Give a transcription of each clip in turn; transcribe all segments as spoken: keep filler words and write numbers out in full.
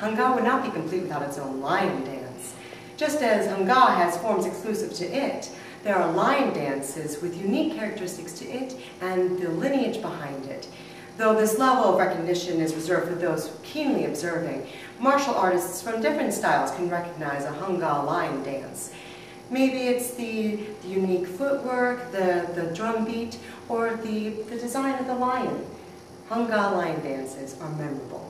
Hung Ga would not be complete without its own lion dance. Just as Hung Ga has forms exclusive to it, there are lion dances with unique characteristics to it and the lineage behind it. Though this level of recognition is reserved for those keenly observing, martial artists from different styles can recognize a Hung Ga lion dance. Maybe it's the, the unique footwork, the, the drum beat, or the, the design of the lion. Hung Ga lion dances are memorable.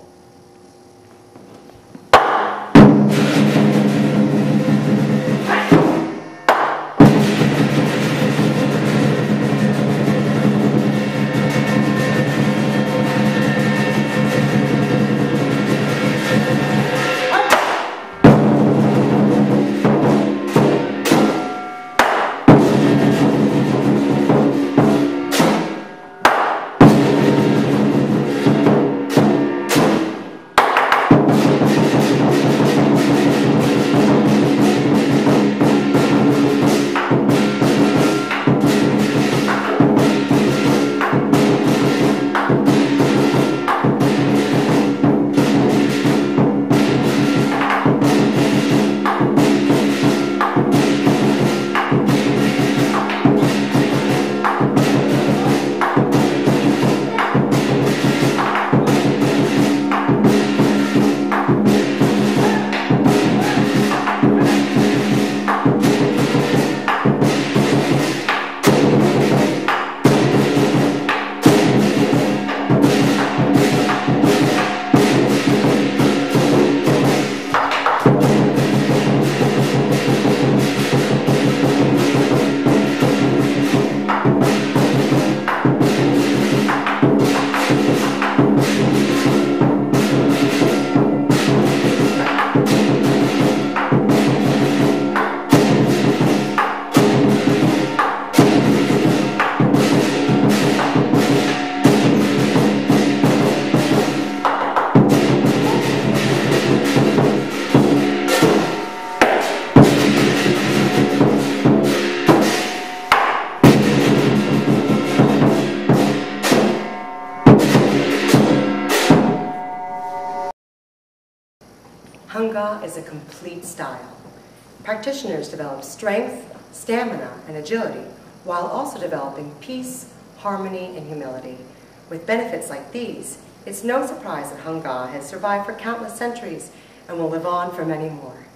Hung Ga is a complete style. Practitioners develop strength, stamina, and agility, while also developing peace, harmony, and humility. With benefits like these, it's no surprise that Hung Ga has survived for countless centuries and will live on for many more.